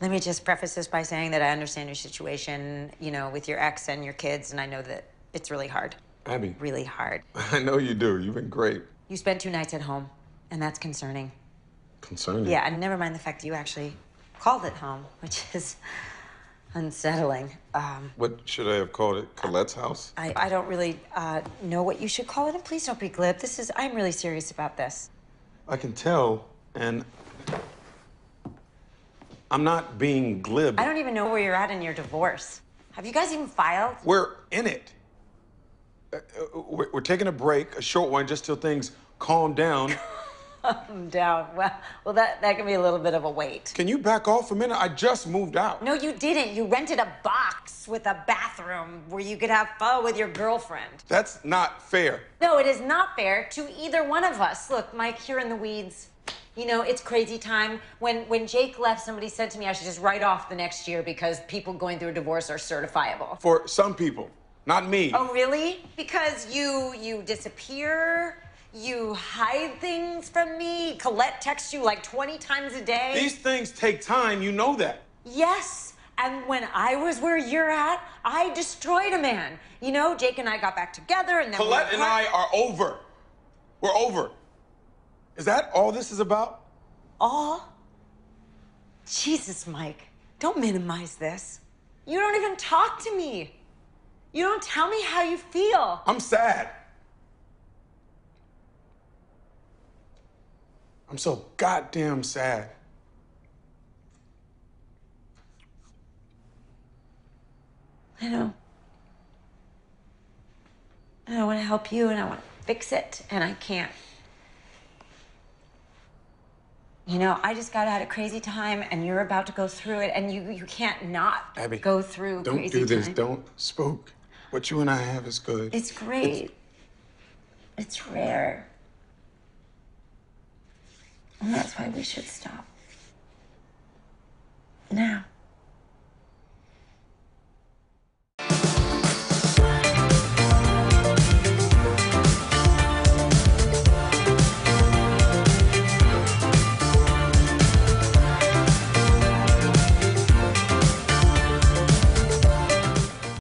Let me just preface this by saying that I understand your situation, you know, with your ex and your kids, and I know that it's really hard. Abby. Really hard. I know you do. You've been great. You spent 2 nights at home, and that's concerning. Concerning? Yeah, and never mind the fact that you actually called it home, which is unsettling. What should I have called it? Colette's house? I don't really know what you should call it, and please don't be glib. This is, I'm really serious about this. I can tell, and I'm not being glib. I don't even know where you're at in your divorce. Have you guys even filed? We're in it. We're taking a break, a short one, just till things calm down. Calm down. Well, that can be a little bit of a wait. Can you back off a minute? I just moved out. No, you didn't. You rented a box with a bathroom where you could have fun with your girlfriend. That's not fair. No, it is not fair to either one of us. Look, Mike, you're in the weeds. You know, it's crazy time. When Jake left, somebody said to me I should just write off the next year because people going through a divorce are certifiable. For some people, not me. Oh, really? Because you disappear, you hide things from me. Colette texts you like 20 times a day. These things take time, you know that. Yes, and when I was where you're at, I destroyed a man. You know, Jake and I got back together and then Colette and I are over. We're over. Is that all this is about? All? Jesus, Mike, don't minimize this. You don't even talk to me. You don't tell me how you feel. I'm sad. I'm so goddamn sad. I know. And I want to help you, and I want to fix it, and I can't. You know, I just got out of crazy time, and you're about to go through it, and you can't not Abby, go through crazy time. Don't do this. Don't spook. What you and I have is good. It's great. It's rare. And that's why we should stop. Now.